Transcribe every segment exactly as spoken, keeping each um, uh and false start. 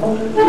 You.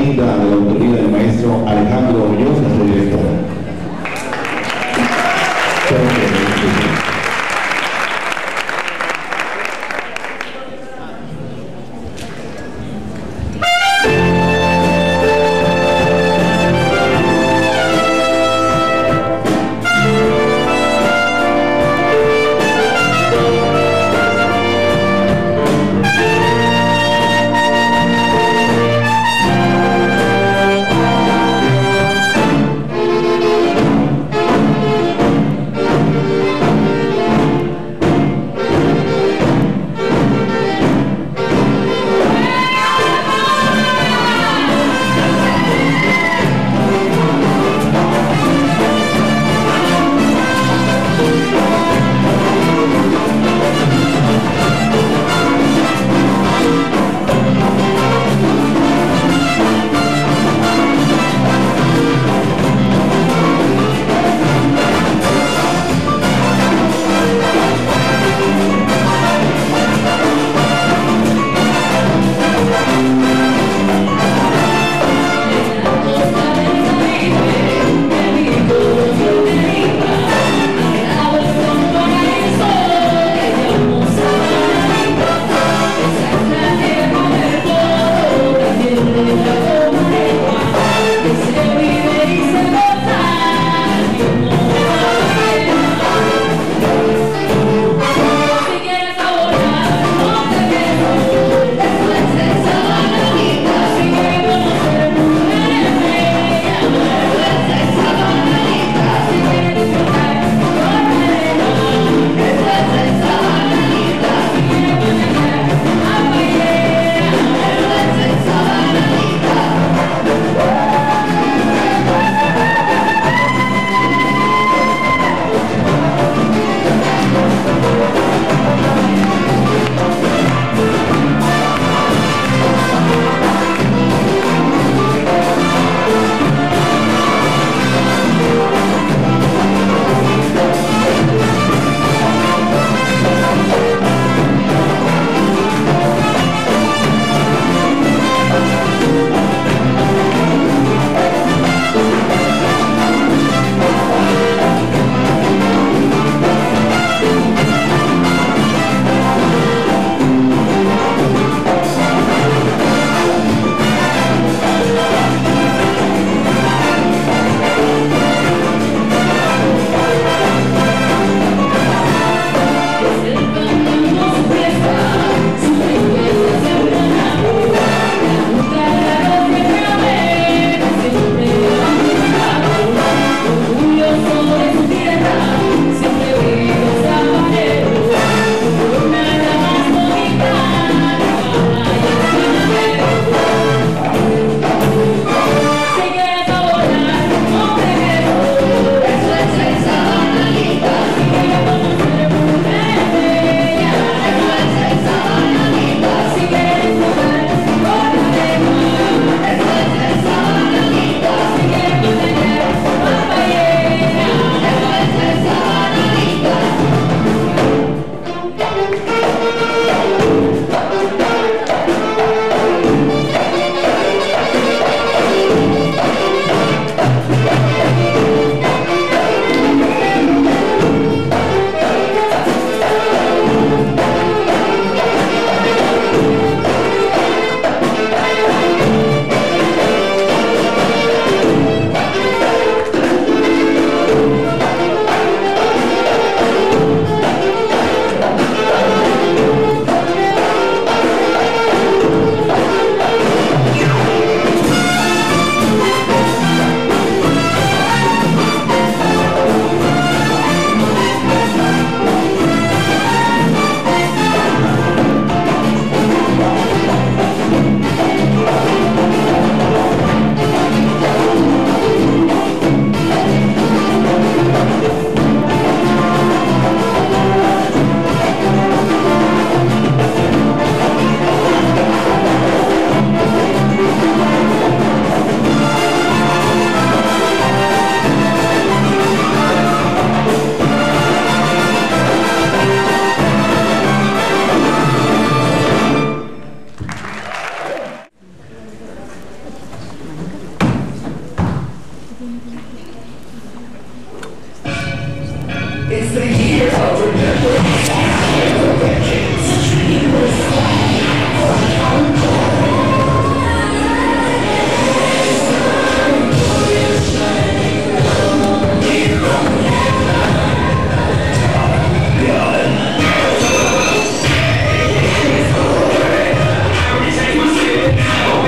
linda de la autoría del maestro Alejandro Hoyos, nuestro director.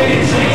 It's